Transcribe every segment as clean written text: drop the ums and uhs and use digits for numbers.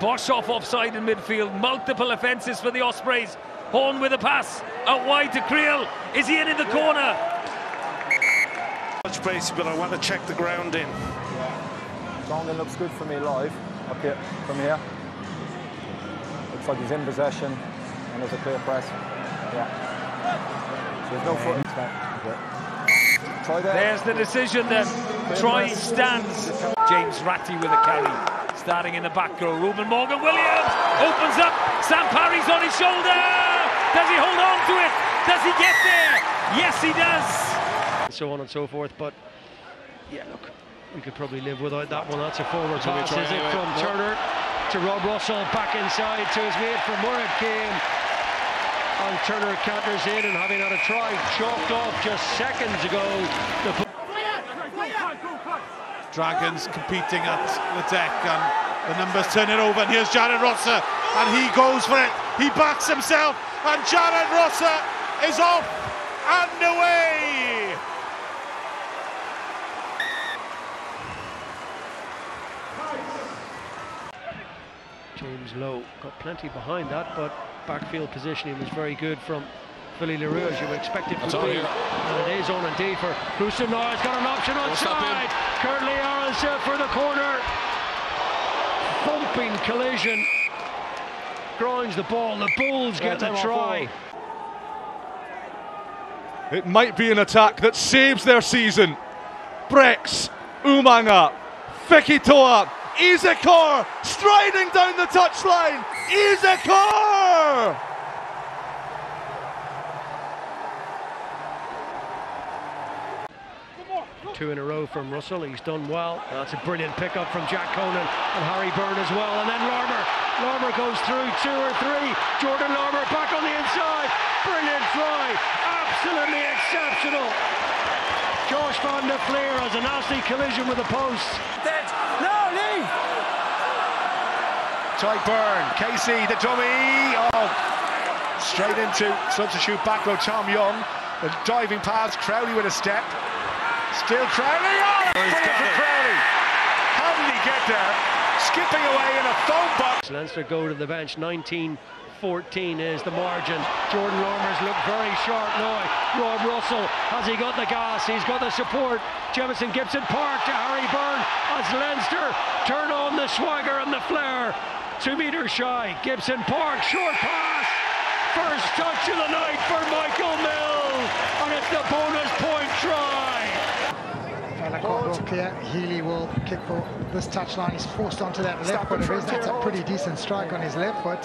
Boshoff offside in midfield. Multiple offences for the Ospreys. Horn with a pass. Out wide to Creel. Is he in the corner? Much base, but I want to check the ground in. Ground in looks good for me live. Up here, from here. Looks like he's in possession. And there's a clear press. Yeah. So there's no foot. Yeah. Try that. There's the decision then. Try stands. James Ratty with a carry. Starting in the back row, Robin Morgan-Williams opens up, Sam Parry's on his shoulder! Does he hold on to it? Does he get there? Yes, he does! And so on and so forth, but yeah, look, we could probably live without that one. That's a forward pass, is it, from Turner to Rob Russell, back inside to his mate from where it came. And Turner counters in, and having had a try chalked off just seconds ago. Dragons competing at the deck, and the numbers turn it over, and here's Jared Rosser, and he goes for it, he backs himself, and Jared Rosser is off and away! James Lowe got plenty behind that, but backfield positioning was very good from Billy Leroux, as you expect it to be, and it is on indeed for Kusunar. He's got an option onside. Kurt Lear is set for the corner. Thumping collision. Grinds the ball. The Bulls get the try. It might be an attack that saves their season. Brex, Umanga, Fikitoa, Izekor striding down the touchline. Izekor! Two in a row from Russell, he's done well. That's a brilliant pickup from Jack Conan and Harry Byrne as well. And then Larmour. Larmour goes through two or three. Jordan Larmour back on the inside. Brilliant try. Absolutely exceptional. Josh van der Flier has a nasty collision with the post. That's no leave. Tight Byrne. Casey, the dummy. Oh. Straight into substitute back row Tom Young. The diving pass. Crowley with a step. Still Crowley, oh, brilliant for Crowley. How did he get there? Skipping away in a phone box. Leinster go to the bench, 19-14 is the margin. Jordan Larmour's looked very sharp now. Rob Russell, has he got the gas? He's got the support. Jemison Gibson Park to Harry Byrne as Leinster turn on the swagger and the flair. 2 metres shy, Gibson Park, short pass. First touch of the night for Michael Mill. And it's the bonus point try. Clear. Healy will kick for this touchline. He's forced onto that left foot of his. That's a pretty decent strike on his left foot.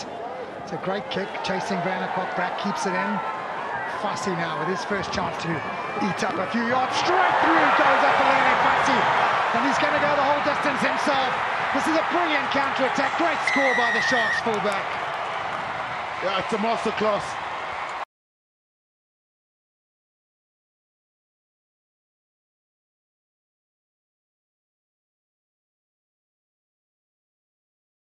It's a great kick. Chasing Vanakhoek back, keeps it in. Fassi now with his first chance to eat up a few yards. Straight through goes Aphelele Fassi. And he's going to go the whole distance himself. This is a brilliant counter-attack. Great score by the Sharks fullback. Yeah, it's a masterclass.